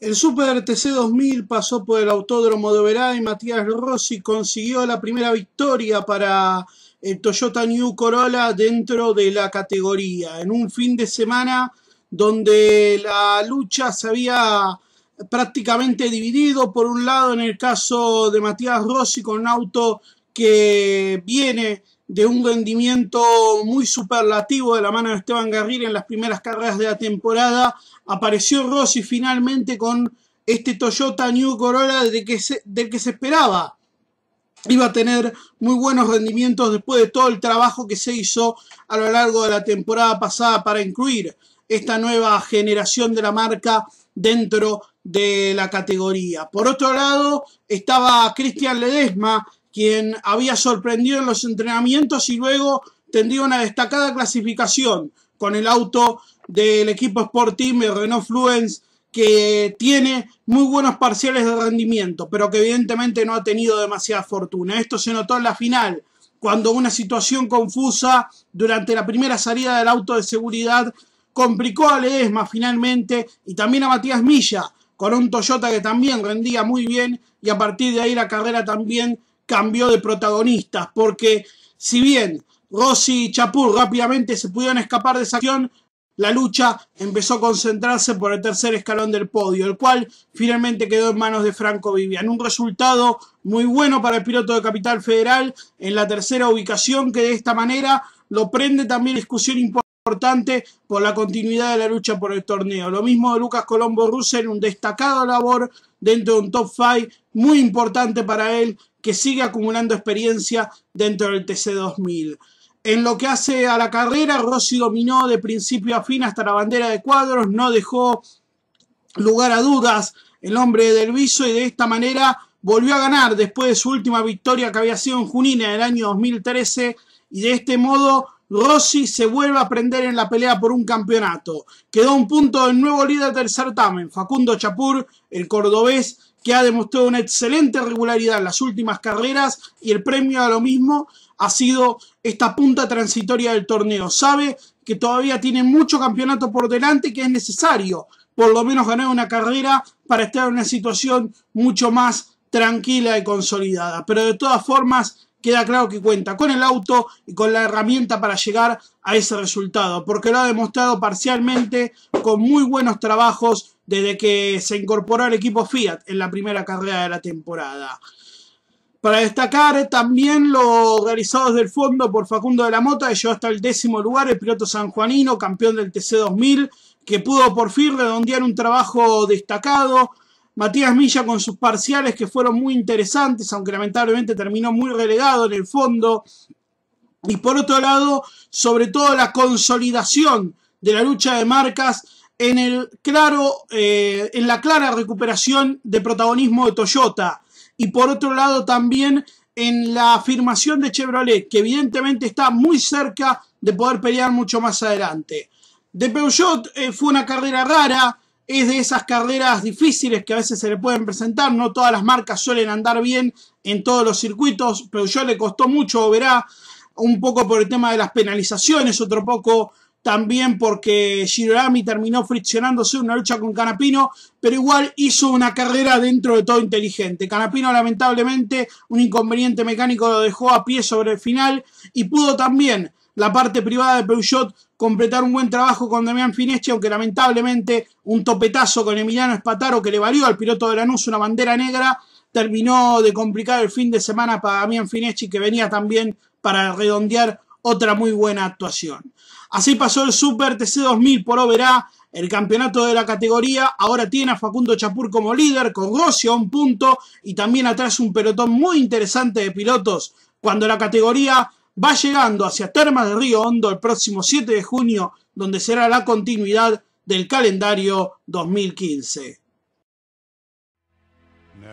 El Super TC2000 pasó por el Autódromo de Oberá y Matías Rossi consiguió la primera victoria para el Toyota New Corolla dentro de la categoría, en un fin de semana donde la lucha se había prácticamente dividido. Por un lado, en el caso de Matías Rossi, con un auto que viene de un rendimiento muy superlativo de la mano de Esteban Guerrero en las primeras carreras de la temporada, apareció Rossi finalmente con este Toyota New Corolla del que se esperaba iba a tener muy buenos rendimientos después de todo el trabajo que se hizo a lo largo de la temporada pasada para incluir esta nueva generación de la marca dentro de la categoría. Por otro lado, estaba Cristian Ledesma, quien había sorprendido en los entrenamientos y luego tendría una destacada clasificación con el auto del equipo Sporting Renault Fluence, que tiene muy buenos parciales de rendimiento, pero que evidentemente no ha tenido demasiada fortuna. Esto se notó en la final, cuando una situación confusa durante la primera salida del auto de seguridad complicó a Ledesma finalmente, y también a Matías Milla, con un Toyota que también rendía muy bien, y a partir de ahí la carrera también cambió de protagonistas, porque si bien Rossi y Chapur rápidamente se pudieron escapar de esa acción, la lucha empezó a concentrarse por el tercer escalón del podio, el cual finalmente quedó en manos de Franco Vivian. Un resultado muy bueno para el piloto de Capital Federal en la tercera ubicación, que de esta manera lo prende también discusión importante por la continuidad de la lucha por el torneo. Lo mismo de Lucas Colombo Russo, en un destacado labor dentro de un top 5 muy importante para él, que sigue acumulando experiencia dentro del TC2000. En lo que hace a la carrera, Rossi dominó de principio a fin hasta la bandera de cuadros, no dejó lugar a dudas el hombre del viso, y de esta manera volvió a ganar después de su última victoria, que había sido en Junín en el año 2013, y de este modo Rossi se vuelve a prender en la pelea por un campeonato. Quedó un punto del nuevo líder del certamen, Facundo Chapur, el cordobés, que ha demostrado una excelente regularidad en las últimas carreras, y el premio a lo mismo ha sido esta punta transitoria del torneo. Sabe que todavía tiene mucho campeonato por delante y que es necesario por lo menos ganar una carrera para estar en una situación mucho más tranquila y consolidada. Pero de todas formas, queda claro que cuenta con el auto y con la herramienta para llegar a ese resultado, porque lo ha demostrado parcialmente con muy buenos trabajos desde que se incorporó al equipo Fiat en la primera carrera de la temporada. Para destacar también lo realizado desde el fondo por Facundo de la Mota, que llegó hasta el 10º lugar, el piloto sanjuanino, campeón del TC2000, que pudo por fin redondear un trabajo destacado. Matías Milla con sus parciales, que fueron muy interesantes, aunque lamentablemente terminó muy relegado en el fondo. Y por otro lado, sobre todo la consolidación de la lucha de marcas en la clara recuperación de protagonismo de Toyota. Y por otro lado también en la afirmación de Chevrolet, que evidentemente está muy cerca de poder pelear mucho más adelante. De Peugeot fue una carrera rara, es de esas carreras difíciles que a veces se le pueden presentar, no todas las marcas suelen andar bien en todos los circuitos. Peugeot le costó mucho Oberá, un poco por el tema de las penalizaciones, otro poco también porque Girolami terminó friccionándose en una lucha con Canapino, pero igual hizo una carrera dentro de todo inteligente. Canapino, lamentablemente, un inconveniente mecánico lo dejó a pie sobre el final, y pudo también la parte privada de Peugeot completar un buen trabajo con Damián Fineschi, aunque lamentablemente un topetazo con Emiliano Espataro, que le valió al piloto de Lanús una bandera negra, terminó de complicar el fin de semana para Damián Fineschi, que venía también para redondear otra muy buena actuación. Así pasó el Super TC2000 por Oberá, el campeonato de la categoría. Ahora tiene a Facundo Chapur como líder, con Rossi a un punto, y también atrás un pelotón muy interesante de pilotos. Cuando la categoría va llegando hacia Termas de Río Hondo el próximo 7 de junio, donde será la continuidad del calendario 2015. No,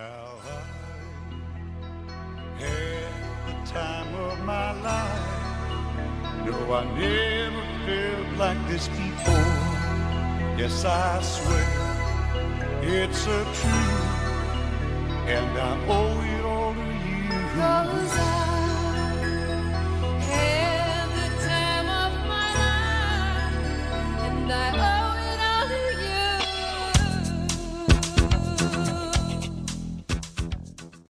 I never felt like this before. Yes, I swear it's a truth, and I owe it all to you.